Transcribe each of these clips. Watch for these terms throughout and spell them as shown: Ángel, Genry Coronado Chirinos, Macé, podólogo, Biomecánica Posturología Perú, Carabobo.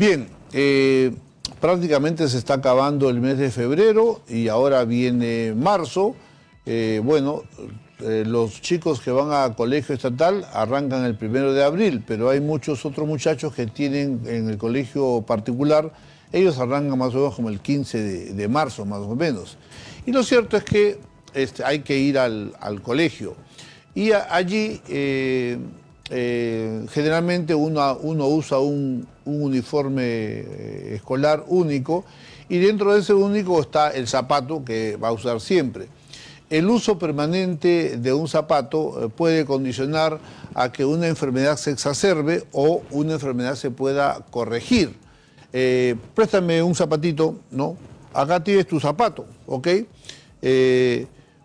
Bien, prácticamente se está acabando el mes de febrero y ahora viene marzo. Los chicos que van a colegio estatal arrancan el 1 de abril, pero hay muchos otros muchachos que tienen en el colegio particular, ellos arrancan más o menos como el 15 de marzo, más o menos. Y lo cierto es que hay que ir al colegio. Y allí generalmente uno usa un uniforme escolar único, y dentro de ese único está el zapato que va a usar siempre. El uso permanente de un zapato puede condicionar a que una enfermedad se exacerbe o una enfermedad se pueda corregir. Préstame un zapatito, ¿no? Acá tienes tu zapato, ¿ok?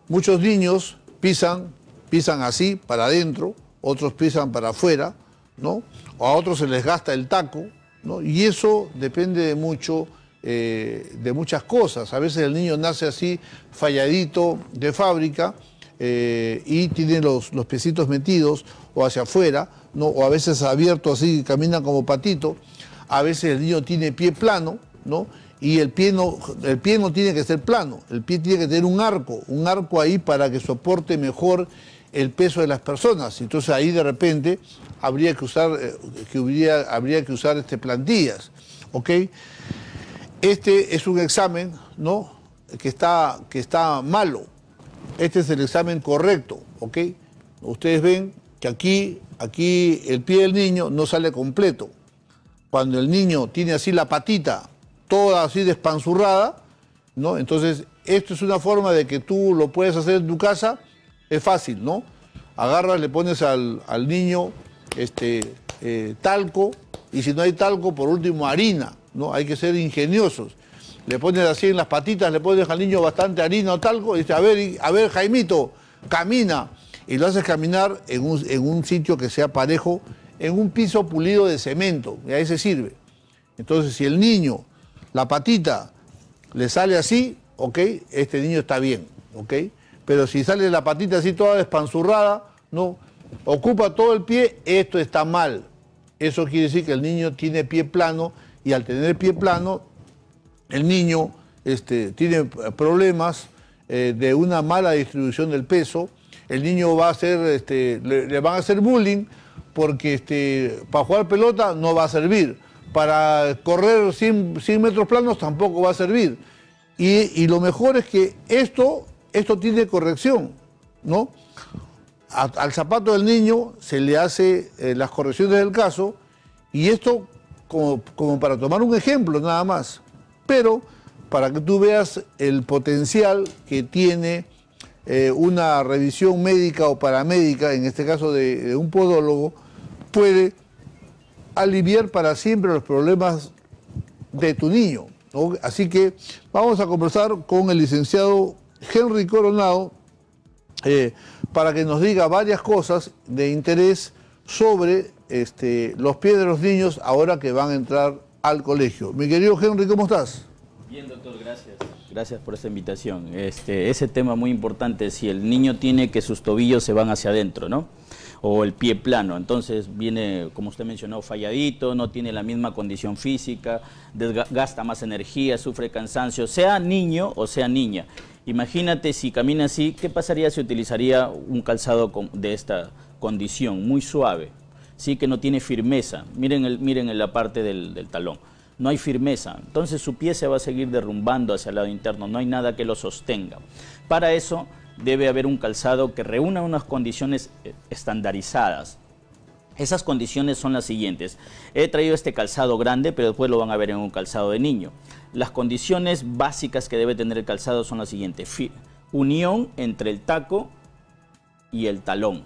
Muchos niños pisan así, para adentro, otros pisan para afuera, ¿no? O a otros se les gasta el taco, ¿no? Y eso depende de muchas cosas. A veces el niño nace así, falladito de fábrica, y tiene los piecitos metidos o hacia afuera, ¿no? O a veces abierto así, camina como patito. A veces el niño tiene pie plano, ¿no? Y el pie no tiene que ser plano, el pie tiene que tener un arco ahí para que soporte mejor el peso de las personas. Entonces ahí de repente habría que usar plantillas, ¿ok? Este es un examen, ¿no?, que está malo. Este es el examen correcto, ¿ok? Ustedes ven que aquí el pie del niño no sale completo. Cuando el niño tiene así la patita, toda así despanzurrada, ¿no? Entonces, esto es una forma de que tú lo puedes hacer en tu casa. Es fácil, ¿no? Agarras, le pones al niño talco, y si no hay talco, por último, harina, ¿no? Hay que ser ingeniosos. Le pones así en las patitas, le pones al niño bastante harina o talco, y dice, a ver, Jaimito, camina. Y lo haces caminar en un sitio que sea parejo, en un piso pulido de cemento, y ahí se sirve. Entonces, si el niño, la patita, le sale así, ¿ok? Este niño está bien, ¿ok? Pero si sale la patita así toda despanzurrada, ¿no?, ocupa todo el pie, esto está mal. Eso quiere decir que el niño tiene pie plano, y al tener pie plano, el niño tiene problemas de una mala distribución del peso. El niño va a hacer, le van a hacer bullying, porque para jugar pelota no va a servir, para correr 100 metros planos tampoco va a servir. Y lo mejor es que esto tiene corrección, ¿no? Al zapato del niño se le hace las correcciones del caso, y esto como para tomar un ejemplo nada más, pero para que tú veas el potencial que tiene una revisión médica o paramédica, en este caso de un podólogo, puede aliviar para siempre los problemas de tu niño, ¿no? Así que vamos a conversar con el licenciado Genry Coronado para que nos diga varias cosas de interés sobre los pies de los niños ahora que van a entrar al colegio. Mi querido Genry, ¿cómo estás? Bien, doctor, gracias. Gracias por esta invitación. Ese tema muy importante, si el niño tiene que sus tobillos se van hacia adentro, ¿no?, o el pie plano, entonces viene, como usted mencionó, falladito, no tiene la misma condición física, gasta más energía, sufre cansancio, sea niño o sea niña. Imagínate si camina así, ¿qué pasaría si utilizaría un calzado de esta condición, muy suave, sí, que no tiene firmeza? Miren la parte del talón, no hay firmeza, entonces su pie se va a seguir derrumbando hacia el lado interno, no hay nada que lo sostenga. Para eso debe haber un calzado que reúna unas condiciones estandarizadas. Esas condiciones son las siguientes. He traído este calzado grande, pero después lo van a ver en un calzado de niño. Las condiciones básicas que debe tener el calzado son las siguientes. Unión entre el taco y el talón.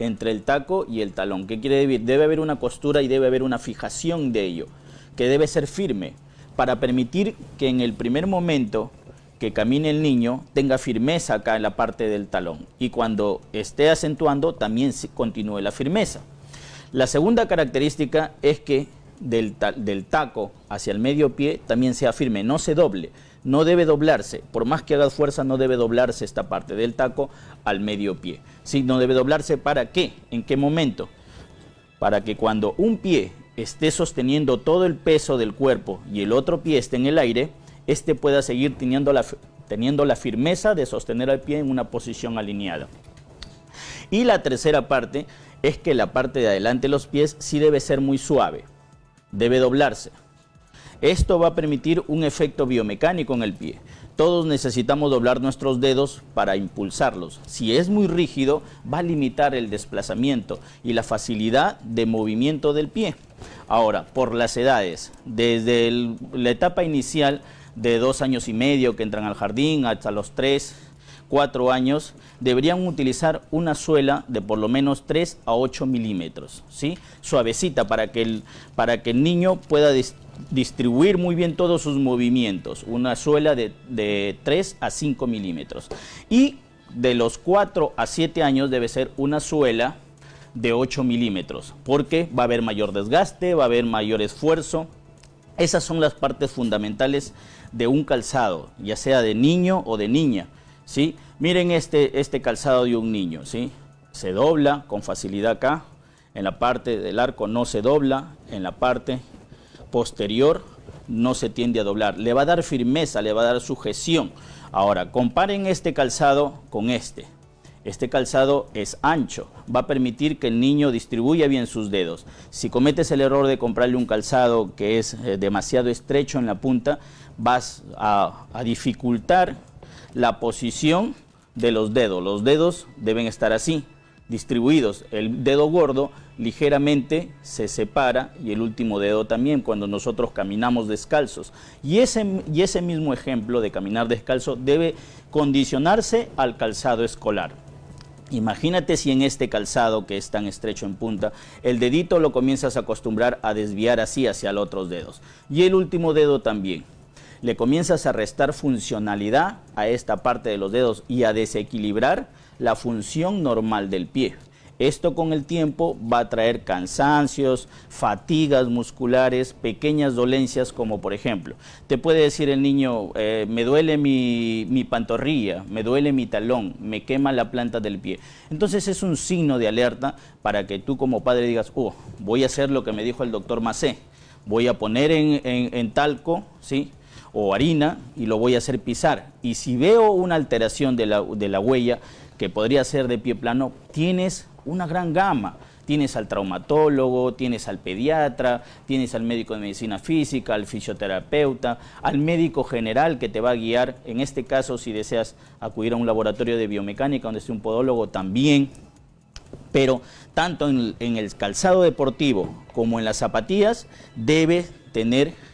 Entre el taco y el talón. ¿Qué quiere decir? Debe haber una costura y debe haber una fijación de ello, que debe ser firme, para permitir que en el primer momento que camine el niño tenga firmeza acá en la parte del talón, y cuando esté acentuando también continúe la firmeza. La segunda característica es que del taco hacia el medio pie también sea firme, no se doble, no debe doblarse, por más que haga fuerza no debe doblarse esta parte del taco al medio pie. Sí, no debe doblarse, ¿para qué? ¿En qué momento? Para que cuando un pie esté sosteniendo todo el peso del cuerpo y el otro pie esté en el aire, este pueda seguir teniendo la firmeza de sostener al pie en una posición alineada. Y la tercera parte es que la parte de adelante de los pies sí debe ser muy suave, debe doblarse. Esto va a permitir un efecto biomecánico en el pie. Todos necesitamos doblar nuestros dedos para impulsarlos. Si es muy rígido, va a limitar el desplazamiento y la facilidad de movimiento del pie. Ahora, por las edades, desde la etapa inicial de 2 años y medio que entran al jardín hasta los 3, 4 años, deberían utilizar una suela de por lo menos 3 a 8 milímetros, ¿sí? Suavecita para que el niño pueda distribuir muy bien todos sus movimientos, una suela de 3 a 5 milímetros. Y de los 4 a 7 años debe ser una suela de 8 milímetros, porque va a haber mayor desgaste, va a haber mayor esfuerzo. Esas son las partes fundamentales de un calzado, ya sea de niño o de niña. ¿Sí? Miren este calzado de un niño, ¿sí? Se dobla con facilidad acá, en la parte del arco no se dobla, en la parte posterior no se tiende a doblar, le va a dar firmeza, le va a dar sujeción. Ahora, comparen este calzado con este calzado es ancho, va a permitir que el niño distribuya bien sus dedos. Si cometes el error de comprarle un calzado que es demasiado estrecho en la punta, vas a dificultar la posición de los dedos. Los dedos deben estar así, distribuidos. El dedo gordo ligeramente se separa y el último dedo también cuando nosotros caminamos descalzos. Y ese mismo ejemplo de caminar descalzo debe condicionarse al calzado escolar. Imagínate si en este calzado que es tan estrecho en punta, el dedito lo comienzas a acostumbrar a desviar así hacia los otros dedos. Y el último dedo también. Le comienzas a restar funcionalidad a esta parte de los dedos y a desequilibrar la función normal del pie. Esto con el tiempo va a traer cansancios, fatigas musculares, pequeñas dolencias como por ejemplo, te puede decir el niño, me duele mi pantorrilla, me duele mi talón, me quema la planta del pie. Entonces es un signo de alerta para que tú como padre digas, voy a hacer lo que me dijo el doctor Macé, voy a poner en talco, ¿sí?, o harina y lo voy a hacer pisar. Y si veo una alteración de la huella, que podría ser de pie plano, tienes una gran gama. Tienes al traumatólogo, tienes al pediatra, tienes al médico de medicina física, al fisioterapeuta, al médico general que te va a guiar. En este caso, si deseas acudir a un laboratorio de biomecánica donde esté un podólogo también. Pero tanto en el calzado deportivo como en las zapatillas debes tener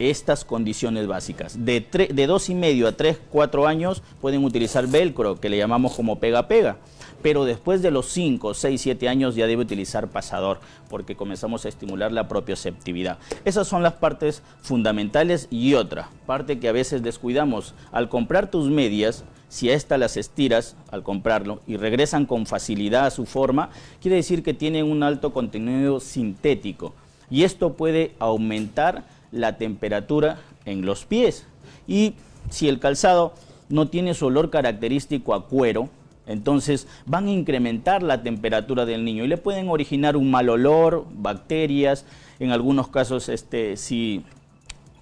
estas condiciones básicas. De 2,5 a 3, 4 años pueden utilizar velcro, que le llamamos como pega-pega, pero después de los 5, 6, 7 años ya debe utilizar pasador, porque comenzamos a estimular la propioceptividad. Esas son las partes fundamentales y otra parte que a veces descuidamos. Al comprar tus medias, si a estas las estiras al comprarlo y regresan con facilidad a su forma, quiere decir que tienen un alto contenido sintético y esto puede aumentar la temperatura en los pies. Y si el calzado no tiene su olor característico a cuero, entonces van a incrementar la temperatura del niño y le pueden originar un mal olor, bacterias, en algunos casos si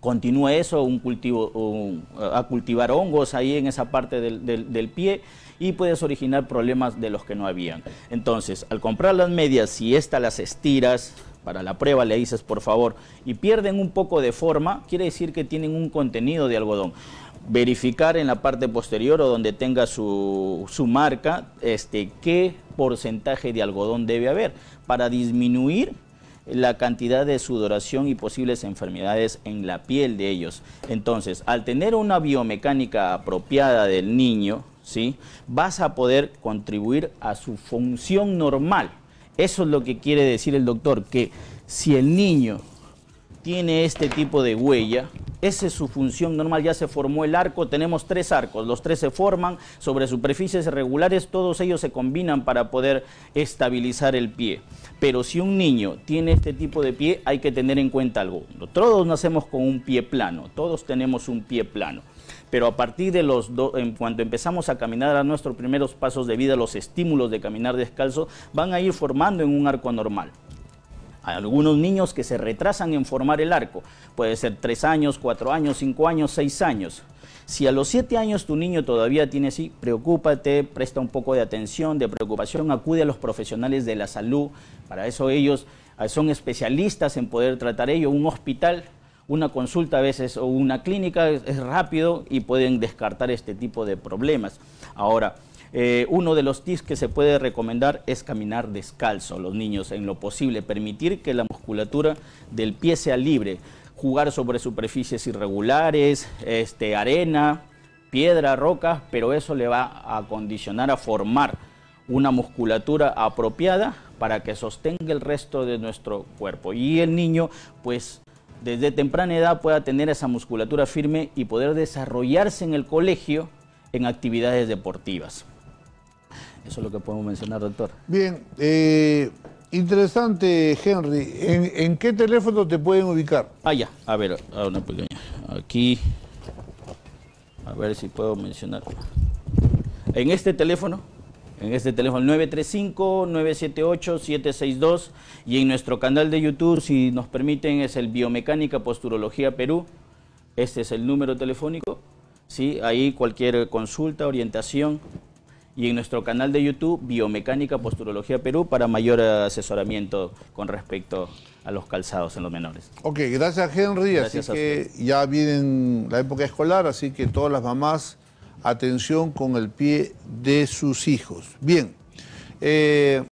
continúa eso, a cultivar hongos ahí en esa parte del pie y puedes originar problemas de los que no habían. Entonces, al comprar las medias, si estas las estiras para la prueba, le dices por favor, y pierden un poco de forma, quiere decir que tienen un contenido de algodón. Verificar en la parte posterior o donde tenga su marca, qué porcentaje de algodón debe haber para disminuir la cantidad de sudoración y posibles enfermedades en la piel de ellos. Entonces, al tener una biomecánica apropiada del niño, ¿sí?, vas a poder contribuir a su función normal. Eso es lo que quiere decir el doctor, que si el niño tiene este tipo de huella, esa es su función normal, ya se formó el arco, tenemos 3 arcos, los 3 se forman sobre superficies regulares, todos ellos se combinan para poder estabilizar el pie. Pero si un niño tiene este tipo de pie, hay que tener en cuenta algo. Todos nacemos con un pie plano, todos tenemos un pie plano. Pero a partir de cuando empezamos a caminar a nuestros primeros pasos de vida, los estímulos de caminar descalzo van a ir formando en un arco normal. algunos niños que se retrasan en formar el arco, puede ser 3 años, 4 años, 5 años, 6 años. Si a los 7 años tu niño todavía tiene así, preocúpate, presta un poco de atención, de preocupación, acude a los profesionales de la salud, para eso ellos son especialistas en poder tratar ello, un hospital, una consulta a veces o una clínica es rápido y pueden descartar este tipo de problemas. Ahora, uno de los tips que se puede recomendar es caminar descalzo, los niños en lo posible, permitir que la musculatura del pie sea libre, jugar sobre superficies irregulares, arena, piedra, roca, pero eso le va a condicionar a formar una musculatura apropiada para que sostenga el resto de nuestro cuerpo. Y el niño, pues, desde temprana edad pueda tener esa musculatura firme y poder desarrollarse en el colegio en actividades deportivas. Eso es lo que podemos mencionar, doctor. Bien, interesante, Genry. ¿En qué teléfono te pueden ubicar? Ah, ya, a ver, una pequeña. Aquí, a ver si puedo mencionar. En este teléfono 935-978-762 y en nuestro canal de YouTube, si nos permiten, es el Biomecánica Posturología Perú. Este es el número telefónico, ¿sí? Ahí cualquier consulta, orientación. Y en nuestro canal de YouTube, Biomecánica Posturología Perú, para mayor asesoramiento con respecto a los calzados en los menores. Ok, gracias, Genry. Gracias, así que ya viene la época escolar, así que todas las mamás, atención con el pie de sus hijos. Bien.